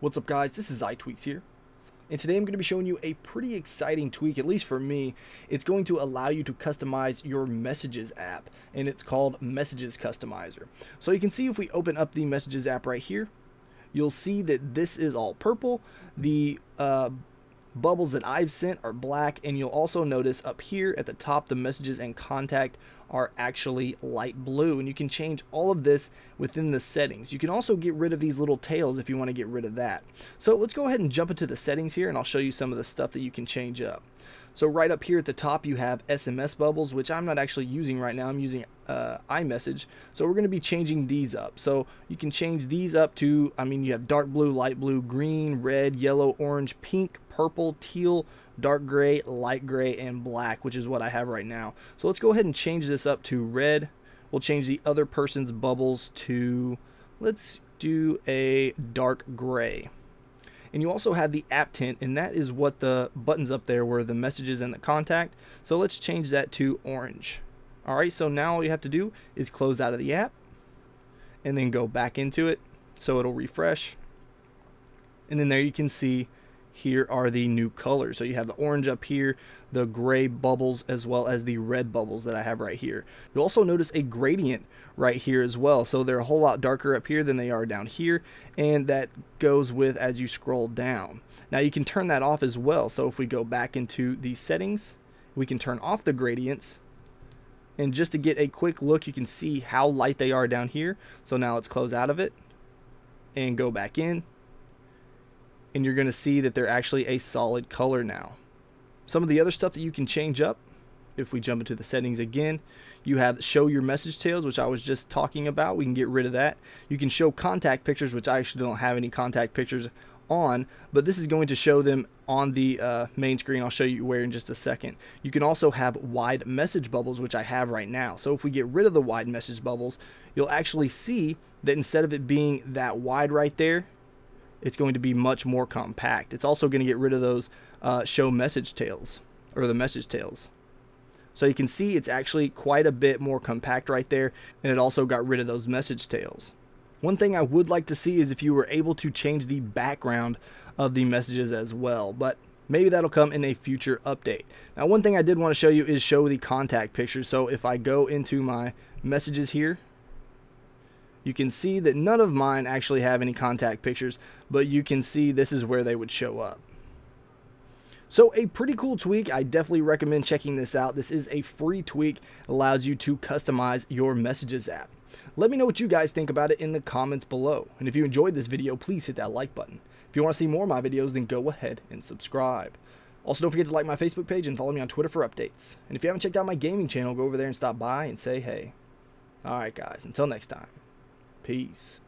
What's up guys, this is iTweaks here, and today I'm going to be showing you a pretty exciting tweak, at least for me. It's going to allow you to customize your Messages app, and it's called Messages Customizer. So you can see if we open up the Messages app right here, you'll see that this is all purple. The bubbles that I've sent are black, and you'll also notice up here at the top the messages and contact are actually light blue, and you can change all of this within the settings. You can also get rid of these little tails if you want to get rid of that. So let's go ahead and jump into the settings here, and I'll show you some of the stuff that you can change up. So right up here at the top you have SMS bubbles, which I'm not actually using right now. I'm using iMessage, so we're going to be changing these up. So you can change these up to, I mean, you have dark blue, light blue, green, red, yellow, orange, pink, purple, teal, dark gray, light gray, and black, which is what I have right now. So let's go ahead and change this up to red. We'll change the other person's bubbles to, let's do a dark gray. And you also have the app tint, and that is what the buttons up there were, the messages and the contact. So let's change that to orange. Alright, so now all you have to do is close out of the app and then go back into it, so it'll refresh. And then there you can see here are the new colors. So you have the orange up here, the gray bubbles, as well as the red bubbles that I have right here. You'll also notice a gradient right here as well. So they're a whole lot darker up here than they are down here, and that goes with as you scroll down. Now you can turn that off as well. So if we go back into the settings, we can turn off the gradients. And just to get a quick look, you can see how light they are down here. So now let's close out of it and go back in. And you're going to see that they're actually a solid color now. Some of the other stuff that you can change up, if we jump into the settings again, you have show your message tails, which I was just talking about. We can get rid of that. You can show contact pictures, which I actually don't have any contact pictures on, but this is going to show them on the main screen. I'll show you where in just a second. You can also have wide message bubbles, which I have right now. So if we get rid of the wide message bubbles, you'll actually see that instead of it being that wide right there, it's going to be much more compact. It's also going to get rid of those show message tails, or the message tails. So you can see it's actually quite a bit more compact right there, and it also got rid of those message tails. One thing I would like to see is if you were able to change the background of the messages as well, but maybe that'll come in a future update. Now one thing I did want to show you is show the contact pictures. So if I go into my messages here, you can see that none of mine actually have any contact pictures, but you can see this is where they would show up. So a pretty cool tweak. I definitely recommend checking this out. This is a free tweak, allows you to customize your Messages app. Let me know what you guys think about it in the comments below. And if you enjoyed this video, please hit that like button. If you want to see more of my videos, then go ahead and subscribe. Also, don't forget to like my Facebook page and follow me on Twitter for updates. And if you haven't checked out my gaming channel, go over there and stop by and say hey. Alright guys, until next time. Peace.